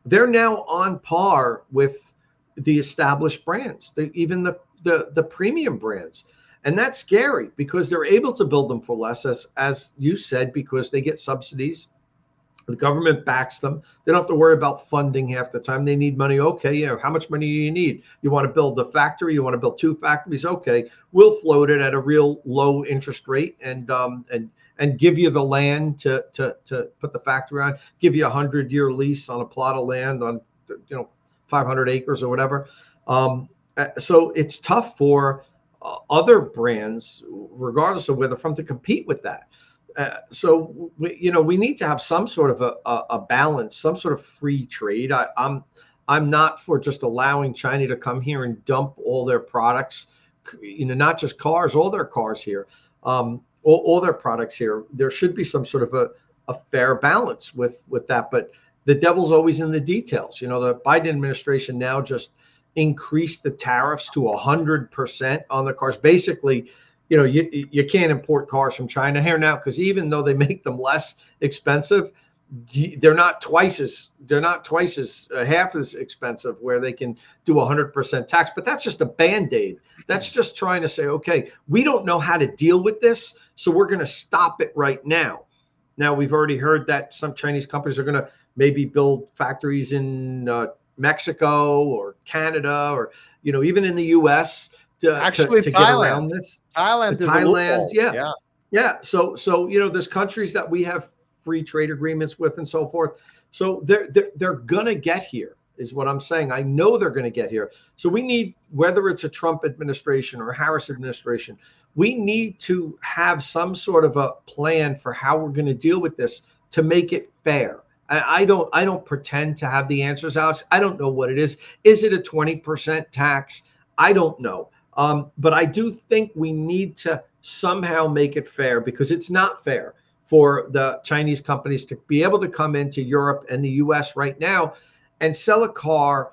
They're now on par with the established brands, the, even the, the, the premium brands. And that's scary, because they're able to build them for less, as, as you said, because they get subsidies. The government backs them. They don't have to worry about funding half the time. They need money. Okay, you know, how much money do you need? You want to build a factory? You want to build two factories? Okay, we'll float it at a real low interest rate, and um, and and give you the land to to to put the factory on. Give you a hundred year lease on a plot of land on, you know, five hundred acres or whatever. Um, so it's tough for uh, other brands, regardless of where they're from, to compete with that. Uh, so, we, you know, we need to have some sort of a, a, a balance, some sort of free trade. I, I'm I'm not for just allowing China to come here and dump all their products, you know, not just cars, all their cars here, um, all, all their products here. There should be some sort of a, a fair balance with, with that. But the devil's always in the details. You know, the Biden administration now just increased the tariffs to one hundred percent on the cars, basically. You know, you, you can't import cars from China here now, because even though they make them less expensive, they're not twice as, they're not twice as, uh, half as expensive, where they can do one hundred percent tax. But that's just a Band-Aid. That's just trying to say, okay, we don't know how to deal with this, so we're going to stop it right now. Now, we've already heard that some Chinese companies are going to maybe build factories in uh, Mexico or Canada, or, you know, even in the U S, To, Actually, to, to Thailand. Get around this. Thailand, is Thailand, yeah. yeah, yeah. So, so you know, there's countries that we have free trade agreements with, and so forth. So they're they're, they're gonna get here, is what I'm saying. I know they're gonna get here. So we need, whether it's a Trump administration or a Harris administration, we need to have some sort of a plan for how we're gonna deal with this to make it fair. And I don't, I don't pretend to have the answers, Alex. I don't know what it is. Is it a twenty percent tax? I don't know. Um, but I do think we need to somehow make it fair, because it's not fair for the Chinese companies to be able to come into Europe and the U S right now and sell a car,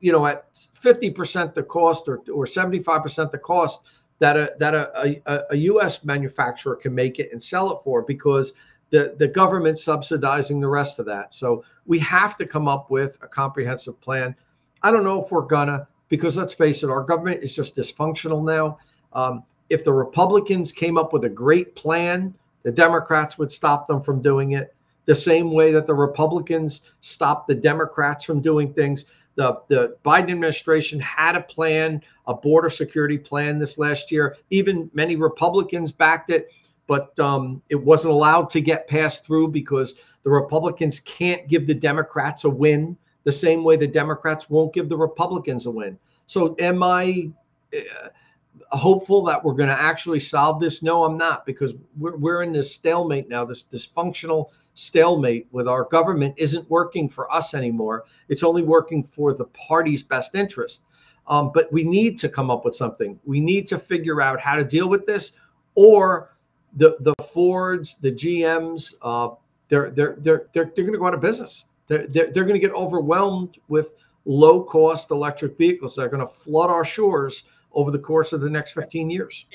you know, at fifty percent the cost, or, or seventy-five percent the cost that a, that a, a, a U S manufacturer can make it and sell it for, because the, the government's subsidizing the rest of that. So we have to come up with a comprehensive plan. I don't know if we're gonna, because let's face it, our government is just dysfunctional now. Um, if the Republicans came up with a great plan, the Democrats would stop them from doing it. The same way that the Republicans stopped the Democrats from doing things. The, the Biden administration had a plan, a border security plan this last year. Even many Republicans backed it, but um, it wasn't allowed to get passed through, because the Republicans can't give the Democrats a win, the same way the Democrats won't give the Republicans a win. So am I uh, hopeful that we're going to actually solve this? No, I'm not, because we're, we're in this stalemate now, this dysfunctional stalemate with our government isn't working for us anymore. It's only working for the party's best interest. Um, but we need to come up with something. We need to figure out how to deal with this, or the, the Fords, the G Ms, uh, they're, they're, they're, they're, they're going to go out of business. They're, they're, they're going to get overwhelmed with low-cost electric vehicles that are going to flood our shores over the course of the next fifteen years.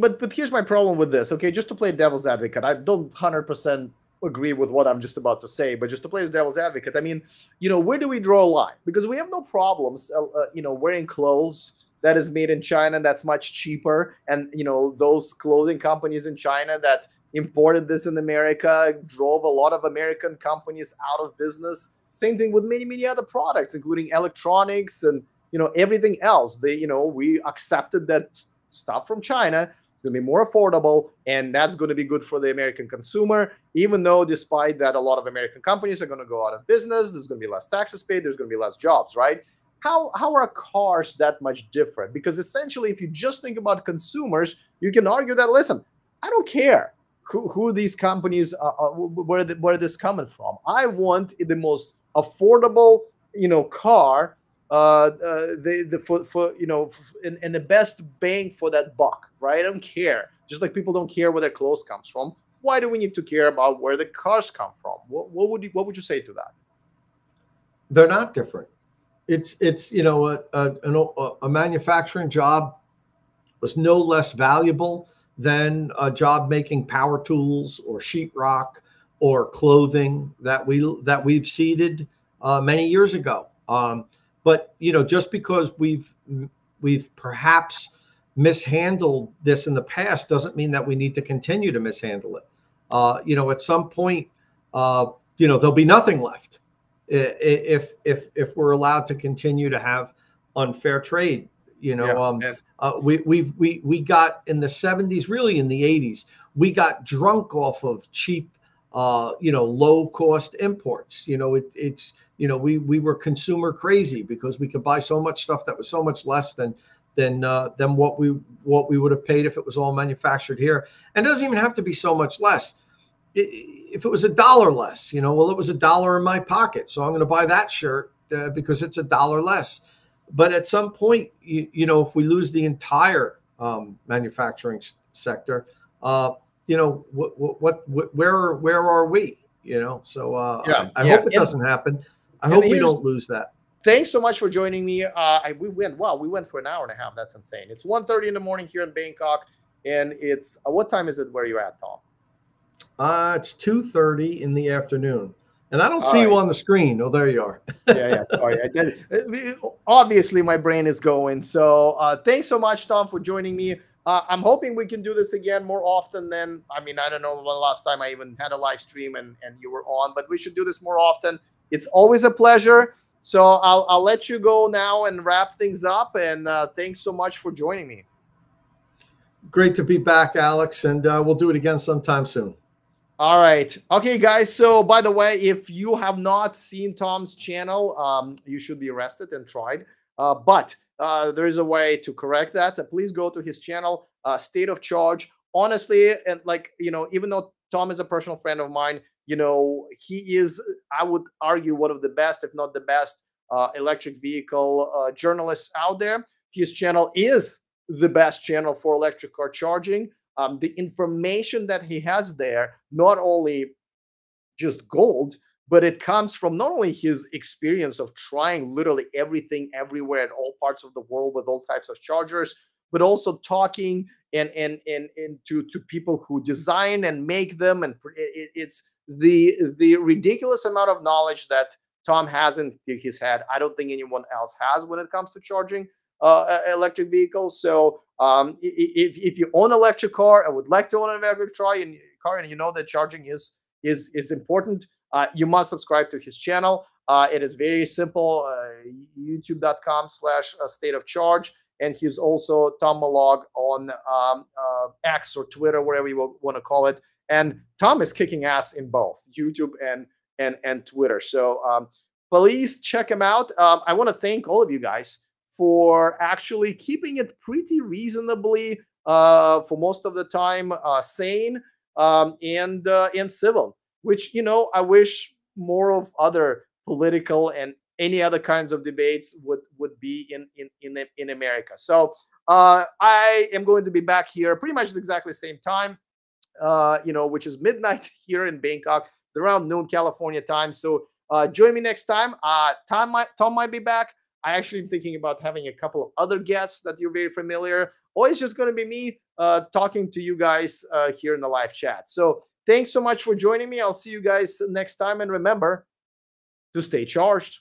But, but here's my problem with this, okay? Just to play devil's advocate, I don't one hundred percent agree with what I'm just about to say, but just to play as devil's advocate, I mean, you know, where do we draw a line? Because we have no problems, uh, uh, you know, wearing clothes that is made in China, that's much cheaper. And, you know, those clothing companies in China that imported this in America drove a lot of American companies out of business. Same thing with many, many other products, including electronics and, you know, everything else. They, you know, we accepted that stuff from China. It's going to be more affordable, and that's going to be good for the American consumer, even though despite that, a lot of American companies are going to go out of business. There's going to be less taxes paid. There's going to be less jobs, right? How, how are cars that much different? Because essentially, if you just think about consumers, you can argue that, listen, I don't care who, who these companies are, are where, the, where this coming from. I want the most affordable, you know, car uh, uh, the, the, for, for, you know, and, and the best bang for that buck, right? I don't care. Just like people don't care where their clothes comes from. Why do we need to care about where the cars come from? What, what would you, what would you say to that? They're not different. It's, it's you know, a, a, a manufacturing job was no less valuable than a job making power tools or sheetrock or clothing that, we, that we've seeded uh, many years ago. Um, but, you know, just because we've, we've perhaps mishandled this in the past doesn't mean that we need to continue to mishandle it. Uh, you know, at some point, uh, you know, there'll be nothing left. If if if we're allowed to continue to have unfair trade, you know, yeah, um, yeah. Uh, we we we we got in the seventies, really in the eighties, we got drunk off of cheap, uh, you know, low cost imports. You know, it, it's you know we we were consumer crazy because we could buy so much stuff that was so much less than than uh, than what we what we would have paid if it was all manufactured here. And it doesn't even have to be so much less. If it was a dollar less, you know, well, it was a dollar in my pocket, so I'm going to buy that shirt uh, because it's a dollar less. But at some point, you, you know, if we lose the entire um, manufacturing sector, uh, you know, what, what, what, where, where are we? You know, so uh, yeah, I, I yeah. hope it and, doesn't happen. I hope we don't lose that. Thanks so much for joining me. Uh, I, we went wow, we went for an hour and a half. That's insane. It's one thirty in the morning here in Bangkok, and it's uh, what time is it where you're at, Tom? Uh, it's two thirty in the afternoon, and I don't All see right. you on the screen. Oh, there you are. yeah, yeah. Sorry. I did it. Obviously, my brain is going. So uh, thanks so much, Tom, for joining me. Uh, I'm hoping we can do this again more often than, I mean, I don't know the last time I even had a live stream and, and you were on, but we should do this more often. It's always a pleasure. So I'll, I'll let you go now and wrap things up. And uh, thanks so much for joining me. Great to be back, Alex. And uh, we'll do it again sometime soon. All right. Okay, guys. So, by the way, if you have not seen Tom's channel, um, you should be arrested and tried. Uh, but uh, there is a way to correct that. Uh, please go to his channel, uh, State of Charge. Honestly, and like, you know, even though Tom is a personal friend of mine, you know, he is, I would argue, one of the best, if not the best, uh, electric vehicle uh, journalists out there. His channel is the best channel for electric car charging. Um, the information that he has there, not only just gold, but it comes from not only his experience of trying literally everything everywhere in all parts of the world with all types of chargers, but also talking and and and, and to, to people who design and make them. And it, it's the, the ridiculous amount of knowledge that Tom has in his head. I don't think anyone else has when it comes to charging uh, electric vehicles. So Um, if, if you own an electric car, I would like to own an electric car, and you know that charging is is is important, uh, you must subscribe to his channel. Uh, it is very simple, uh, youtube dot com slash state of charge. And he's also Tom Molough on um, uh, X or Twitter, whatever you want to call it. And Tom is kicking ass in both YouTube and and and Twitter. So um, please check him out. Um, I want to thank all of you guys for actually keeping it pretty reasonably uh, for most of the time uh, sane um, and uh, and civil, which, you know, I wish more of other political and any other kinds of debates would would be in in in, in America. So uh, I am going to be back here pretty much at exactly the same time, uh, you know, which is midnight here in Bangkok, around noon California time. So uh, join me next time. Uh, Tom might Tom might be back. I actually am thinking about having a couple of other guests that you're very familiar, or it's just going to be me uh, talking to you guys uh, here in the live chat. So Thanks so much for joining me. I'll see you guys next time. And remember to stay charged.